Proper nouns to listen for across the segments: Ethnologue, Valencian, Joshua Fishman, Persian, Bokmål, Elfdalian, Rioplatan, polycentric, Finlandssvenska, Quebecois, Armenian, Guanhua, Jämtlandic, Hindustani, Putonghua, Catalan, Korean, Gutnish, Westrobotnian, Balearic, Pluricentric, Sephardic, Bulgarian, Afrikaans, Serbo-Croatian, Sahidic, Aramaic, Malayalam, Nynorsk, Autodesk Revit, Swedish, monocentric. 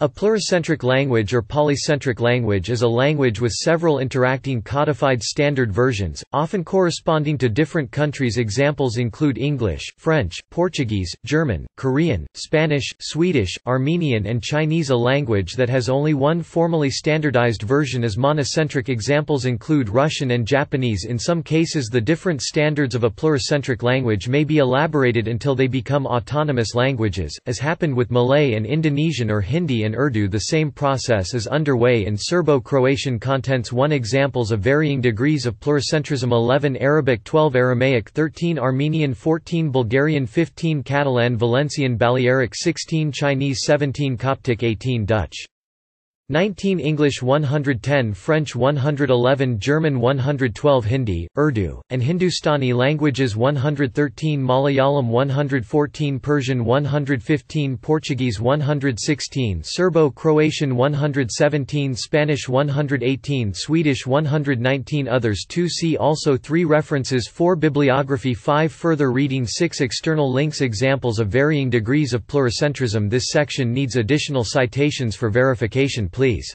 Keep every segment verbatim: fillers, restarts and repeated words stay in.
A pluricentric language or polycentric language is a language with several interacting codified standard versions, often corresponding to different countries. Examples include English, French, Portuguese, German, Korean, Spanish, Swedish, Armenian and Chinese. A language that has only one formally standardized version is monocentric. Examples include Russian and Japanese. In some cases, the different standards of a pluricentric language may be elaborated until they become autonomous languages, as happened with Malay and Indonesian, or Hindi and Urdu. The same process is underway in Serbo-Croatian. Contents one Examples of varying degrees of pluricentrism: eleven Arabic, twelve Aramaic, thirteen Armenian, fourteen Bulgarian, fifteen Catalan, Valencian, Balearic, sixteen Chinese, seventeen Coptic, eighteen Dutch, nineteen English, one hundred ten French, one hundred eleven German, one hundred twelve Hindi, Urdu, and Hindustani languages, one hundred thirteen Malayalam, one hundred fourteen Persian, one hundred fifteen Portuguese, one hundred sixteen Serbo-Croatian, one hundred seventeen Spanish, one hundred eighteen Swedish, one hundred nineteen Others. two See also three References, four Bibliography, five Further reading, six External links. Examples of varying degrees of pluricentrism. This section needs additional citations for verification. Please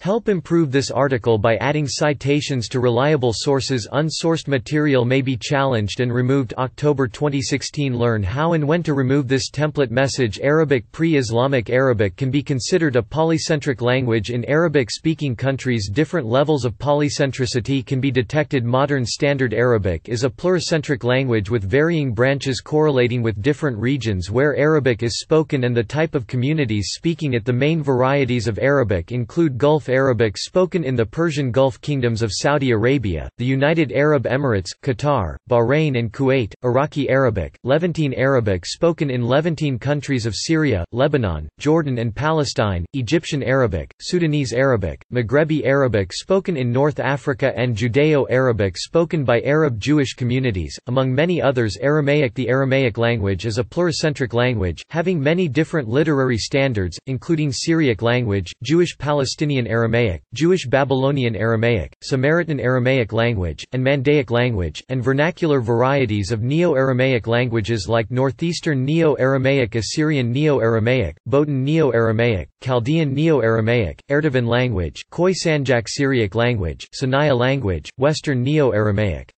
help improve this article by adding citations to reliable sources. Unsourced material may be challenged and removed. October twenty sixteen. Learn how and when to remove this template message. Arabic. Pre-Islamic Arabic can be considered a polycentric language in Arabic-speaking countries. Different levels of polycentricity can be detected. Modern Standard Arabic is a pluricentric language with varying branches correlating with different regions where Arabic is spoken and the type of communities speaking it. The main varieties of Arabic include Gulf Arabic, spoken in the Persian Gulf, kingdoms of Saudi Arabia, the United Arab Emirates, Qatar, Bahrain and Kuwait, Iraqi Arabic, Levantine Arabic, spoken in Levantine countries of Syria, Lebanon, Jordan and Palestine, Egyptian Arabic, Sudanese Arabic, Maghrebi Arabic, spoken in North Africa, and Judeo-Arabic, spoken by Arab Jewish communities, among many others. Aramaic. The Aramaic language is a pluricentric language, having many different literary standards, including Syriac language, Jewish Palestinian Aramaic, Aramaic, Jewish Babylonian Aramaic, Samaritan Aramaic language, and Mandaic language, and vernacular varieties of Neo-Aramaic languages like Northeastern Neo-Aramaic, Assyrian Neo-Aramaic, Botan Neo-Aramaic, Chaldean Neo-Aramaic, Erdevan language, Khoisanjak Syriac language, Sinaya language, Western Neo-Aramaic,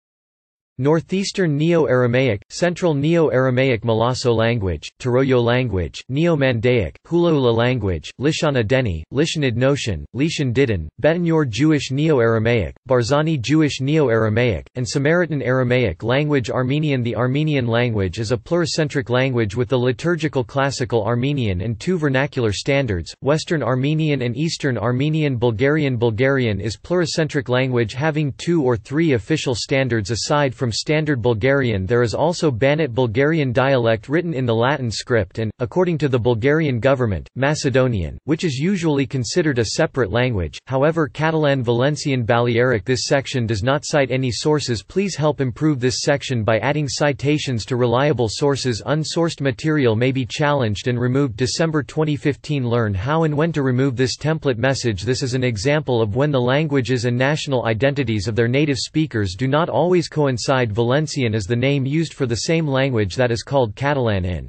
Northeastern Neo-Aramaic, Central Neo-Aramaic, Molasso language, Toroyo language, Neo-Mandaic, Hulahula language, Lishana Deni, Lishanid Notion, Lishan Didin, Betanyor Jewish Neo-Aramaic, Barzani Jewish Neo-Aramaic, and Samaritan Aramaic language. Armenian. The Armenian language is a pluricentric language with the liturgical Classical Armenian and two vernacular standards, Western Armenian and Eastern Armenian. Bulgarian. Bulgarian is pluricentric language having two or three official standards aside from From Standard Bulgarian. There is also Banat Bulgarian dialect written in the Latin script and, according to the Bulgarian government, Macedonian, which is usually considered a separate language, however Catalan, Valencian, Balearic. This section does not cite any sources. Please help improve this section by adding citations to reliable sources. Unsourced material may be challenged and removed. December twenty fifteen. Learn how and when to remove this template message. This is an example of when the languages and national identities of their native speakers do not always coincide. Valencian is the name used for the same language that is called Catalan in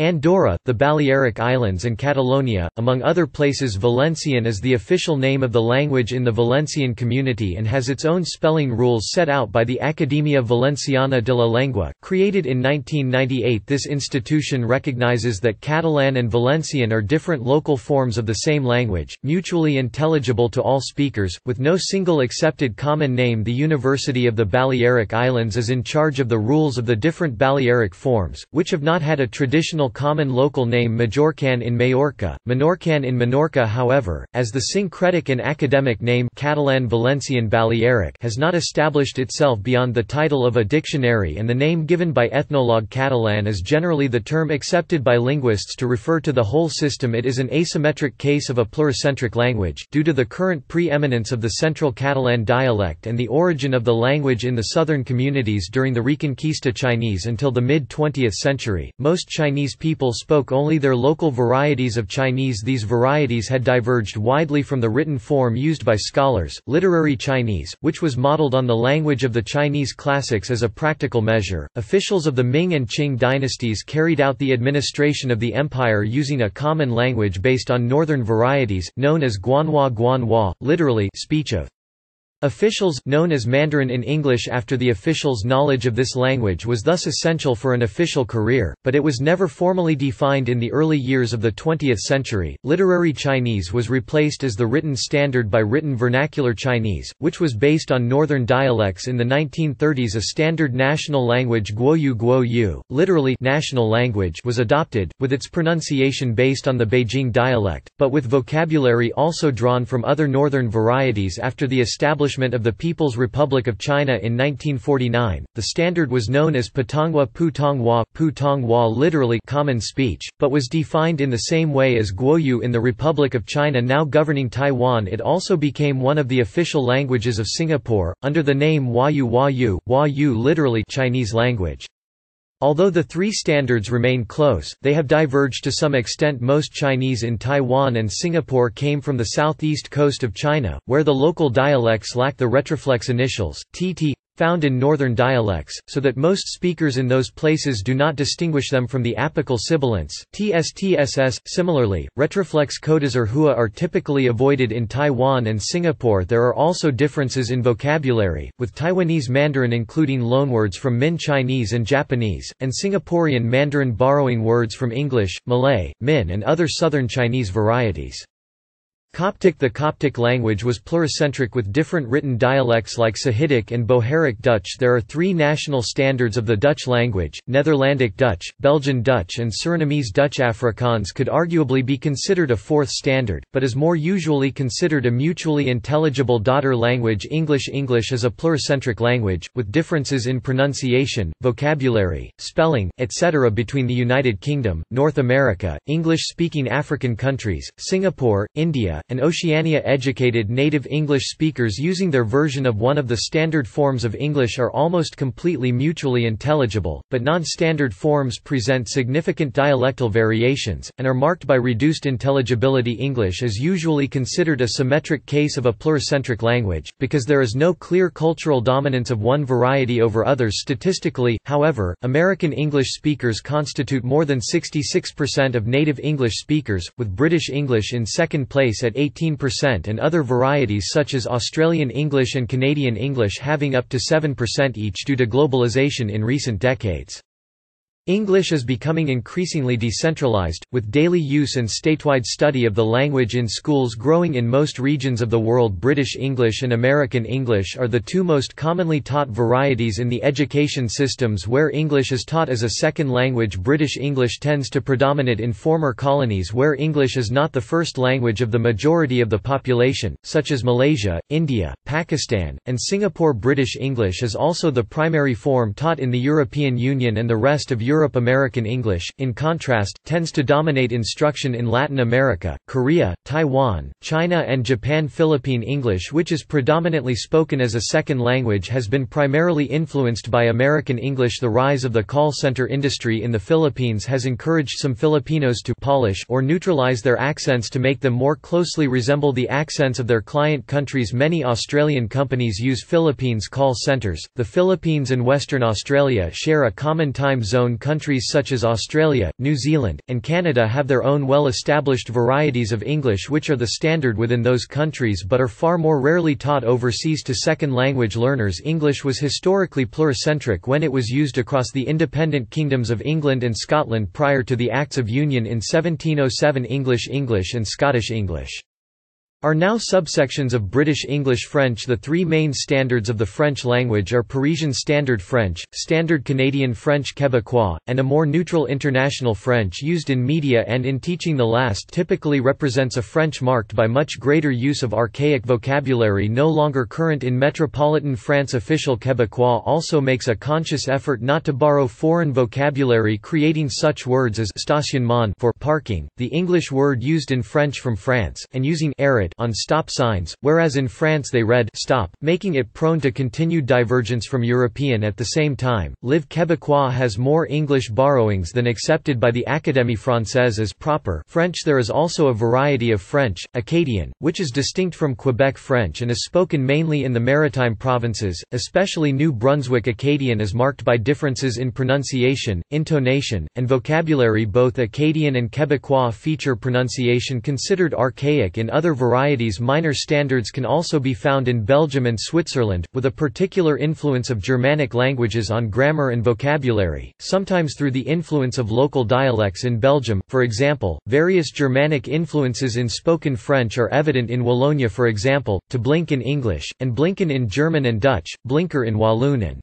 Andorra, the Balearic Islands and Catalonia, among other places. Valencian is the official name of the language in the Valencian community and has its own spelling rules set out by the Accademia Valenciana de la Lengua, created in nineteen ninety-eight. This institution recognizes that Catalan and Valencian are different local forms of the same language, mutually intelligible to all speakers, with no single accepted common name. The University of the Balearic Islands is in charge of the rules of the different Balearic forms, which have not had a traditional common local name. Majorcan in Majorca, Menorcan in Menorca. However, as the syncretic and academic name Catalan, Valencian, Balearic has not established itself beyond the title of a dictionary, and the name given by ethnologue Catalan is generally the term accepted by linguists to refer to the whole system, it is an asymmetric case of a pluricentric language, due to the current preeminence of the central Catalan dialect and the origin of the language in the southern communities during the Reconquista Chinese until the mid twentieth century. Most Chinese people spoke only their local varieties of Chinese. These varieties had diverged widely from the written form used by scholars. Literary Chinese, which was modeled on the language of the Chinese classics as a practical measure, officials of the Ming and Qing dynasties carried out the administration of the empire using a common language based on northern varieties, known as Guanhua Guanhua, literally speech of. Officials, known as Mandarin in English after the official's knowledge of this language was thus essential for an official career, but it was never formally defined. In the early years of the twentieth century, literary Chinese was replaced as the written standard by written vernacular Chinese, which was based on northern dialects. In the nineteen thirties, a standard national language, Guoyu Guoyu, literally national language, was adopted, with its pronunciation based on the Beijing dialect, but with vocabulary also drawn from other northern varieties. After the establishment of the People's Republic of China in nineteen forty-nine, the standard was known as Putonghua Putonghua, Putonghua literally common speech, but was defined in the same way as Guoyu in the Republic of China now governing Taiwan. It also became one of the official languages of Singapore, under the name Wayu Wayu, Wayu literally Chinese language. Although the three standards remain close, they have diverged to some extent. Most Chinese in Taiwan and Singapore came from the southeast coast of China, where the local dialects lack the retroflex initials, T T, found in northern dialects, so that most speakers in those places do not distinguish them from the apical sibilants, T S T S S. Similarly, retroflex codas or hua are typically avoided in Taiwan and Singapore. There are also differences in vocabulary, with Taiwanese Mandarin including loanwords from Min Chinese and Japanese, and Singaporean Mandarin borrowing words from English, Malay, Min and other southern Chinese varieties. Coptic. The Coptic language was pluricentric with different written dialects like Sahidic and Boharic Dutch. There are three national standards of the Dutch language, Netherlandic Dutch, Belgian Dutch and Surinamese Dutch. Afrikaans could arguably be considered a fourth standard, but is more usually considered a mutually intelligible daughter language. English. English is a pluricentric language, with differences in pronunciation, vocabulary, spelling, et cetera between the United Kingdom, North America, English-speaking African countries, Singapore, India, and Oceania. Educated native English speakers using their version of one of the standard forms of English are almost completely mutually intelligible, but non-standard forms present significant dialectal variations, and are marked by reduced intelligibility. English is usually considered a symmetric case of a pluricentric language, because there is no clear cultural dominance of one variety over others statistically. However, American English speakers constitute more than sixty-six percent of native English speakers, with British English in second place at eighteen percent and other varieties such as Australian English and Canadian English having up to seven percent each due to globalization in recent decades. English is becoming increasingly decentralized, with daily use and statewide study of the language in schools growing in most regions of the world. British English and American English are the two most commonly taught varieties in the education systems where English is taught as a second language. British English tends to predominate in former colonies where English is not the first language of the majority of the population, such as Malaysia, India, Pakistan, and Singapore. British English is also the primary form taught in the European Union and the rest of Europe. Europe. American English, in contrast, tends to dominate instruction in Latin America, Korea, Taiwan, China and Japan. Philippine English, which is predominantly spoken as a second language, has been primarily influenced by American English. The rise of the call center industry in the Philippines has encouraged some Filipinos to polish or neutralize their accents to make them more closely resemble the accents of their client countries. Many Australian companies use Philippines call centers. The Philippines and Western Australia share a common time zone. Countries such as Australia, New Zealand, and Canada have their own well-established varieties of English which are the standard within those countries but are far more rarely taught overseas to second language learners. English was historically pluricentric when it was used across the independent kingdoms of England and Scotland prior to the Acts of Union in seventeen oh seven. English English and Scottish English are now subsections of British English. French. The three main standards of the French language are Parisian Standard French, Standard Canadian French Quebecois, and a more neutral International French used in media and in teaching. The last typically represents a French marked by much greater use of archaic vocabulary no longer current in metropolitan France. Official Quebecois also makes a conscious effort not to borrow foreign vocabulary, creating such words as stationnement for parking, the English word used in French from France, and using arid it on stop signs, whereas in France they read stop, making it prone to continued divergence from European. At the same time, Live Québécois has more English borrowings than accepted by the Académie Française as proper French. There is also a variety of French, Acadian, which is distinct from Quebec French and is spoken mainly in the maritime provinces, especially New Brunswick. Acadian is marked by differences in pronunciation, intonation, and vocabulary. Both Acadian and Quebecois feature pronunciation considered archaic. In other varieties, minor standards can also be found in Belgium and Switzerland, with a particular influence of Germanic languages on grammar and vocabulary, sometimes through the influence of local dialects in Belgium. For example, various Germanic influences in spoken French are evident in Wallonia, for example, to blink in English, and blinken in German and Dutch, blinker in Walloon and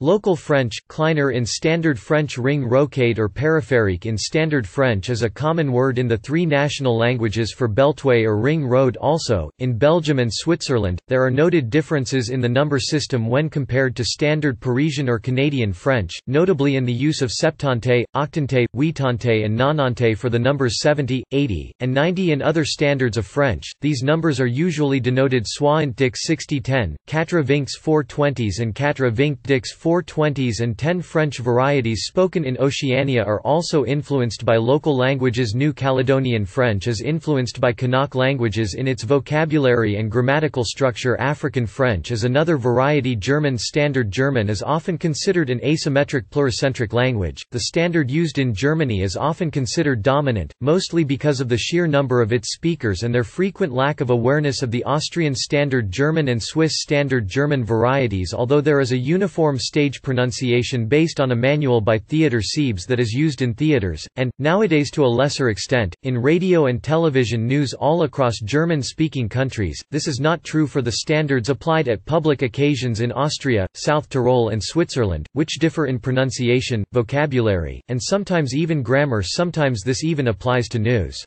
Local French. Kleiner in Standard French. Ring rocade or periphérique in Standard French is a common word in the three national languages for beltway or ring road. Also, in Belgium and Switzerland, there are noted differences in the number system when compared to Standard Parisian or Canadian French, notably in the use of septante, octante, huitante and nonante for the numbers seventy, eighty, and ninety. In other standards of French, these numbers are usually denoted soixante-dix sixty ten, quatre-vingts four-twenties and quatre-vingt-dix four-twenties and ten. French varieties spoken in Oceania are also influenced by local languages. New Caledonian French is influenced by Kanak languages in its vocabulary and grammatical structure. African French is another variety. German Standard German is often considered an asymmetric pluricentric language. The standard used in Germany is often considered dominant, mostly because of the sheer number of its speakers and their frequent lack of awareness of the Austrian Standard German and Swiss Standard German varieties. Although there is a uniform stage pronunciation based on a manual by Theodor Siebes that is used in theaters, and, nowadays to a lesser extent, in radio and television news all across German-speaking countries. This is not true for the standards applied at public occasions in Austria, South Tyrol and Switzerland, which differ in pronunciation, vocabulary, and sometimes even grammar. Sometimes this even applies to news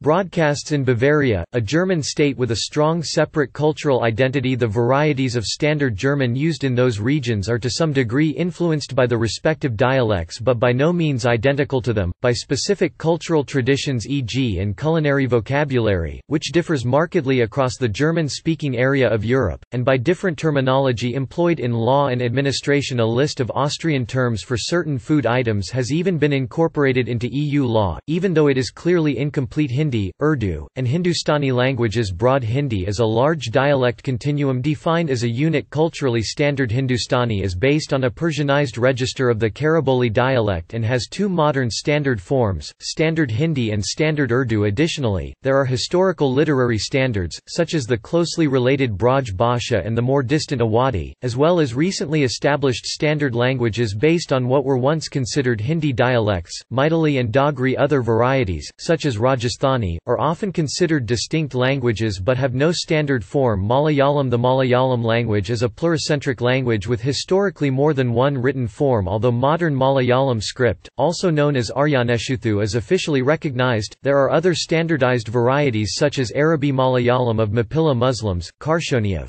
broadcasts. In Bavaria, a German state with a strong separate cultural identity, the varieties of Standard German used in those regions are to some degree influenced by the respective dialects but by no means identical to them, by specific cultural traditions, for example in culinary vocabulary, which differs markedly across the German-speaking area of Europe, and by different terminology employed in law and administration. A list of Austrian terms for certain food items has even been incorporated into E U law, even though it is clearly incomplete. Hindi, Urdu, and Hindustani languages. Broad Hindi is a large dialect continuum defined as a unit culturally. Standard Hindustani is based on a Persianized register of the Kariboli dialect and has two modern standard forms, Standard Hindi and Standard Urdu. Additionally, there are historical literary standards, such as the closely related Braj Bhasha and the more distant Awadhi, as well as recently established standard languages based on what were once considered Hindi dialects, Maithili and Dogri. Other varieties, such as Rajasthani, are often considered distinct languages but have no standard form. Malayalam. The Malayalam language is a pluricentric language with historically more than one written form, although modern Malayalam script, also known as Aryaneshuthu, is officially recognized. There are other standardized varieties such as Arabi Malayalam of Mapilla Muslims, Karshoni of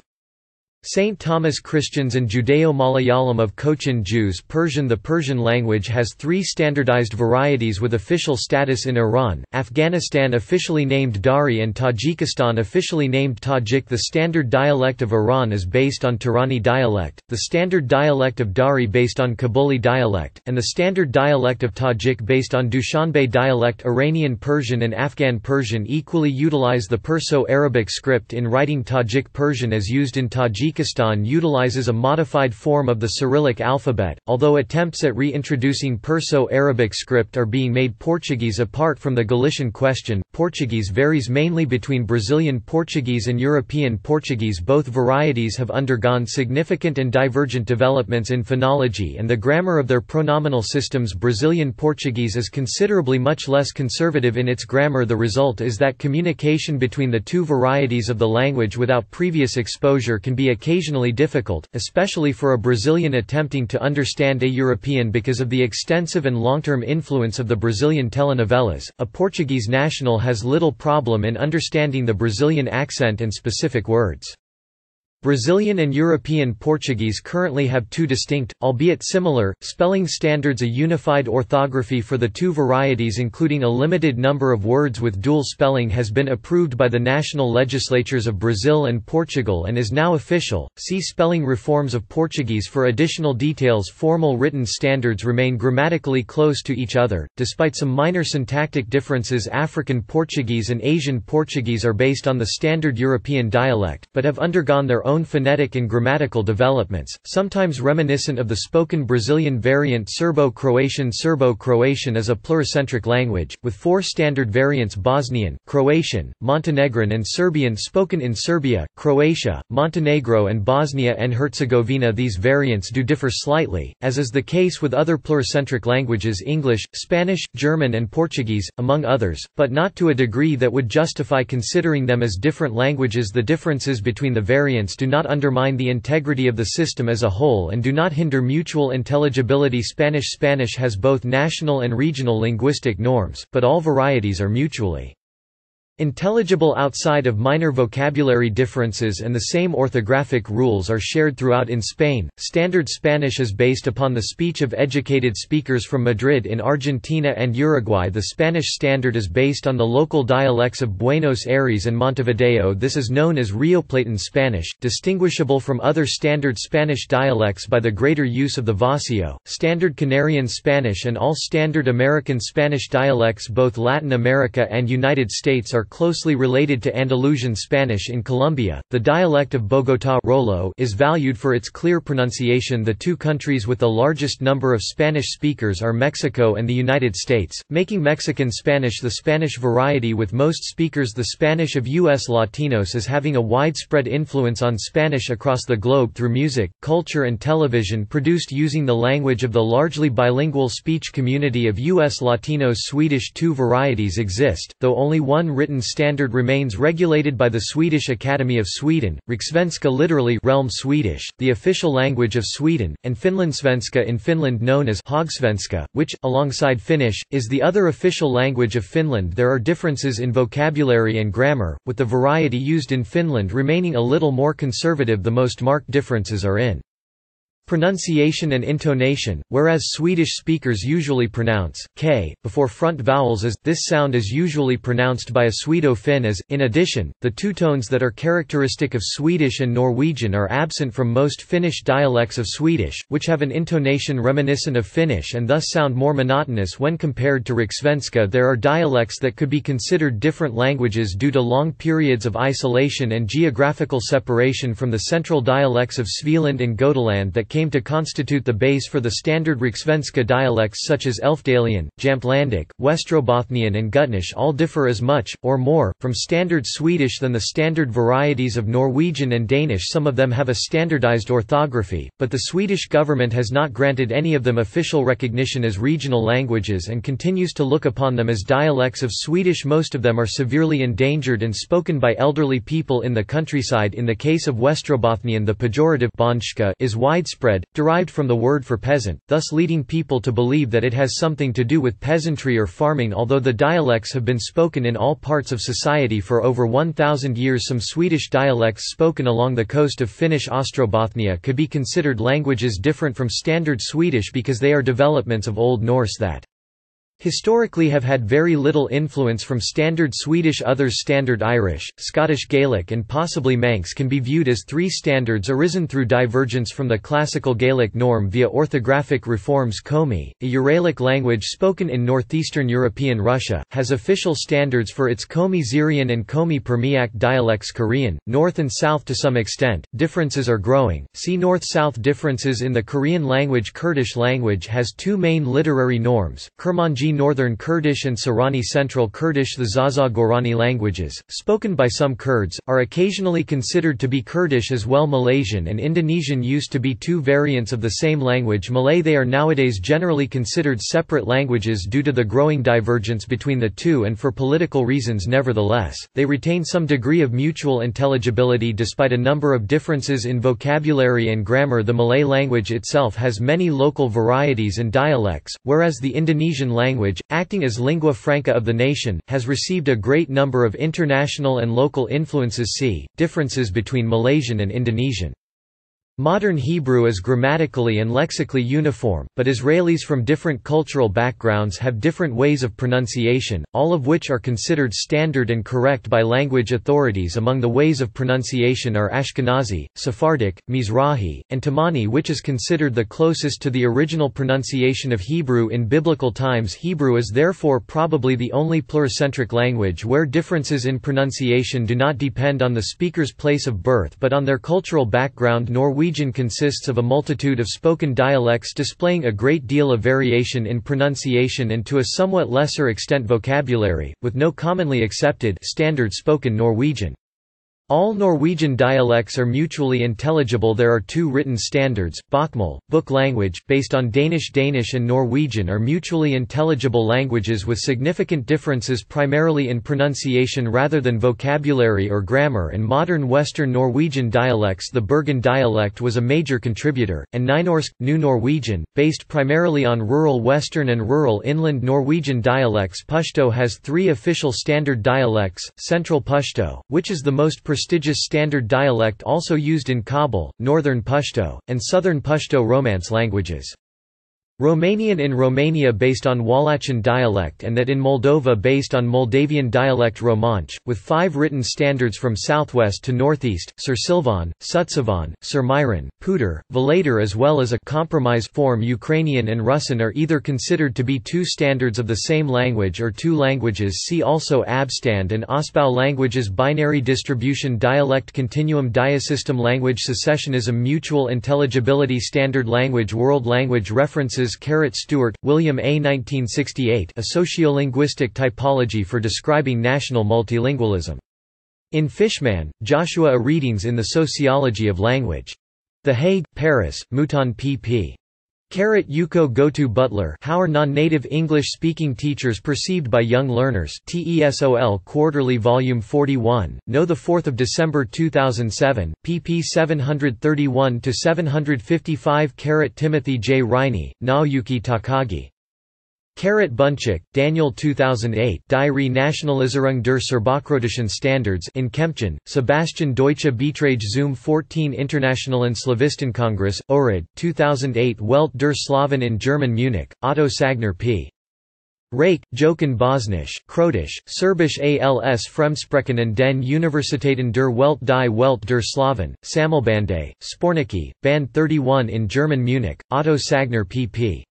Saint Thomas Christians and Judeo-Malayalam of Cochin Jews. Persian. The Persian language has three standardized varieties with official status in Iran, Afghanistan, officially named Dari, and Tajikistan, officially named Tajik. The standard dialect of Iran is based on Turani dialect, the standard dialect of Dari based on Kabuli dialect, and the standard dialect of Tajik based on Dushanbe dialect. Iranian Persian and Afghan Persian equally utilize the Perso-Arabic script in writing. Tajik Persian as used in Tajik Tajikistan utilizes a modified form of the Cyrillic alphabet, although attempts at reintroducing Perso-Arabic script are being made. Portuguese. Apart from the Galician question, Portuguese varies mainly between Brazilian Portuguese and European Portuguese. Both varieties have undergone significant and divergent developments in phonology and the grammar of their pronominal systems. Brazilian Portuguese is considerably much less conservative in its grammar. The result is that communication between the two varieties of the language without previous exposure can be a occasionally difficult, especially for a Brazilian attempting to understand a European because of the extensive and long-term influence of the Brazilian telenovelas. A Portuguese national has little problem in understanding the Brazilian accent and specific words. Brazilian and European Portuguese currently have two distinct, albeit similar, spelling standards: a unified orthography for the two varieties, including a limited number of words with dual spelling, has been approved by the national legislatures of Brazil and Portugal and is now official. See Spelling Reforms of Portuguese for additional details. Formal written standards remain grammatically close to each other, despite some minor syntactic differences. African Portuguese and Asian Portuguese are based on the standard European dialect, but have undergone their own Own phonetic and grammatical developments, sometimes reminiscent of the spoken Brazilian variant Serbo-Croatian. Serbo-Croatian is a pluricentric language, with four standard variants: Bosnian, Croatian, Montenegrin and Serbian, spoken in Serbia, Croatia, Montenegro and Bosnia and Herzegovina. These variants do differ slightly, as is the case with other pluricentric languages: English, Spanish, German and Portuguese, among others, but not to a degree that would justify considering them as different languages. The differences between the variants do do not undermine the integrity of the system as a whole and do not hinder mutual intelligibility. Spanish Spanish has both national and regional linguistic norms, but all varieties are mutually intelligible outside of minor vocabulary differences, and the same orthographic rules are shared throughout. In Spain, Standard Spanish is based upon the speech of educated speakers from Madrid. In Argentina and Uruguay, the Spanish Standard is based on the local dialects of Buenos Aires and Montevideo. This is known as Rioplatan Spanish, distinguishable from other Standard Spanish dialects by the greater use of the vacío. Standard Canarian Spanish and all Standard American Spanish dialects, both Latin America and United States, are closely related to Andalusian Spanish. In Colombia, the dialect of Bogotá Rolo is valued for its clear pronunciation. The two countries with the largest number of Spanish speakers are Mexico and the United States, making Mexican Spanish the Spanish variety with most speakers. The Spanish of U S Latinos is having a widespread influence on Spanish across the globe through music, culture and television produced using the language of the largely bilingual speech community of U S Latinos. Swedish: two varieties exist, though only one written standard remains, regulated by the Swedish Academy of Sweden, Rikssvenska, literally Realm Swedish, the official language of Sweden, and Finlandssvenska in Finland, known as Hogsvenska, which, alongside Finnish, is the other official language of Finland. There are differences in vocabulary and grammar, with the variety used in Finland remaining a little more conservative. The most marked differences are in pronunciation and intonation, whereas Swedish speakers usually pronounce k before front vowels as. This sound is usually pronounced by a Swedo-Finn as. In addition, the two tones that are characteristic of Swedish and Norwegian are absent from most Finnish dialects of Swedish, which have an intonation reminiscent of Finnish and thus sound more monotonous when compared to Rikssvenska. There are dialects that could be considered different languages due to long periods of isolation and geographical separation from the central dialects of Svealand and Gotaland that came to constitute the base for the standard Rikssvenska. Dialects such as Elfdalian, Jämtlandic, Westrobotnian and Gutnish all differ as much, or more, from Standard Swedish than the standard varieties of Norwegian and Danish. Some of them have a standardized orthography, but the Swedish government has not granted any of them official recognition as regional languages and continues to look upon them as dialects of Swedish. Most of them are severely endangered and spoken by elderly people in the countryside. In the case of Westrobotnian, the pejorative bonska is widespread, derived from the word for peasant, thus leading people to believe that it has something to do with peasantry or farming. Although the dialects have been spoken in all parts of society for over one thousand years, some Swedish dialects spoken along the coast of Finnish Ostrobothnia could be considered languages different from Standard Swedish because they are developments of Old Norse that historically have had very little influence from Standard Swedish. Others, Standard Irish, Scottish Gaelic and possibly Manx, can be viewed as three standards arisen through divergence from the classical Gaelic norm via orthographic reforms. Komi, a Uralic language spoken in northeastern European Russia, has official standards for its Komi-Zirian and Komi-Permiac dialects. Korean, North and South. To some extent, differences are growing. See North-South differences in the Korean language. Kurdish language has two main literary norms, Kurmanji Northern Kurdish and Sarani Central Kurdish. The Zaza-Gorani languages, spoken by some Kurds, are occasionally considered to be Kurdish as well. Malaysian and Indonesian used to be two variants of the same language, Malay. They are nowadays generally considered separate languages due to the growing divergence between the two and for political reasons. Nevertheless, they retain some degree of mutual intelligibility despite a number of differences in vocabulary and grammar. The Malay language itself has many local varieties and dialects, whereas the Indonesian language language, acting as lingua franca of the nation, has received a great number of international and local influences. See differences between Malaysian and Indonesian. Modern Hebrew is grammatically and lexically uniform, but Israelis from different cultural backgrounds have different ways of pronunciation, all of which are considered standard and correct by language authorities. Among the ways of pronunciation are Ashkenazi, Sephardic, Mizrahi, and Temani, which is considered the closest to the original pronunciation of Hebrew in biblical times. Hebrew is therefore probably the only pluricentric language where differences in pronunciation do not depend on the speaker's place of birth but on their cultural background. Norwegian Norwegian consists of a multitude of spoken dialects displaying a great deal of variation in pronunciation and to a somewhat lesser extent vocabulary, with no commonly accepted standard spoken Norwegian. All Norwegian dialects are mutually intelligible. There are two written standards, Bokmål, book language, based on Danish. Danish and Norwegian are mutually intelligible languages with significant differences primarily in pronunciation rather than vocabulary or grammar. In modern Western Norwegian dialects, the Bergen dialect was a major contributor, and Nynorsk, New Norwegian, based primarily on rural Western and rural inland Norwegian dialects. Pashto has three official standard dialects, Central Pashto, which is the most prestigious standard dialect also used in Kabul, Northern Pashto, and Southern Pashto Romance languages. Romanian in Romania based on Wallachian dialect and that in Moldova based on Moldavian dialect Romanche, with five written standards from southwest to northeast, Sursilvan, Sutsavan, Surmiron, Puter, Velator, as well as a compromise form. Ukrainian and Russian are either considered to be two standards of the same language or two languages. See also Abstand and Ospau languages, binary distribution, dialect continuum, diasystem, language secessionism, mutual intelligibility, standard language, world language. References: Carrot Stewart, William A. nineteen sixty-eight, A Sociolinguistic Typology for Describing National Multilingualism. In Fishman, Joshua. A Readings in the Sociology of Language. The Hague, Paris, Mouton P P. Carrot Yuko Gotu Butler, How Are Non-Native English-Speaking Teachers Perceived by Young Learners, TESOL Quarterly Volume forty-one, No. the fourth of December two thousand seven, pp seven thirty-one to seven fifty-five. Carrot Timothy J. Riney, Naoyuki Takagi. Carrot Bunchik, Daniel two thousand eight, Diary Nationalisierung der Serbo-Croatischen Standards in Kempten, Sebastian Deutsche Beiträge zum fourteen Internationalen Slavistenkongress, Ohrid, two thousand eight, Welt der Slaven in German Munich, Otto Sagner P. Rake, Jochen Bosnisch, Croatisch, Serbisch als Fremdsprechen in den Universitäten der Welt, die Welt der Slaven, Sammelbande, Spornicki, Band thirty-one in German Munich, Otto Sagner P P.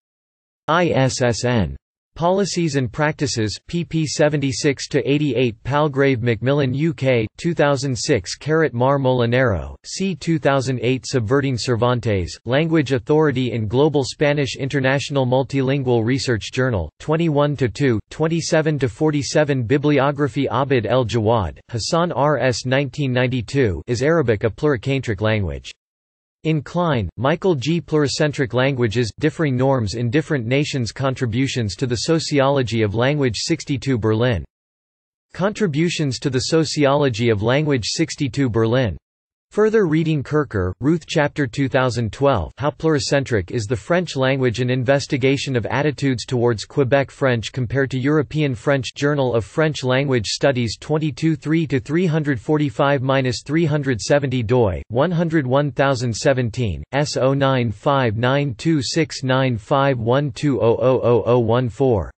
I S S N. Policies and Practices, pp seventy-six to eighty-eight. Palgrave Macmillan U K, two thousand six. Carrot Mar Molinero, C. two thousand eight. Subverting Cervantes, Language Authority in Global Spanish International Multilingual Research Journal, twenty-one to two, twenty-seven to forty-seven. Bibliography Abid El Jawad, Hassan R. S. nineteen ninety-two. Is Arabic a pluricentric language? In Klein, Michael G. Pluricentric Languages, Differing Norms in Different Nations, Contributions to the Sociology of Language, sixty-two Berlin. Contributions to the Sociology of Language, sixty-two Berlin. Further reading. Kircher, Ruth. Chapter two thousand twelve, How Pluricentric is the French Language? An Investigation of Attitudes Towards Quebec French Compared to European French. Journal of French Language Studies, twenty-two three to three forty-five to three seventy, doi, one oh one oh one seven, S zero nine five nine two six nine five one two zero zero zero one four.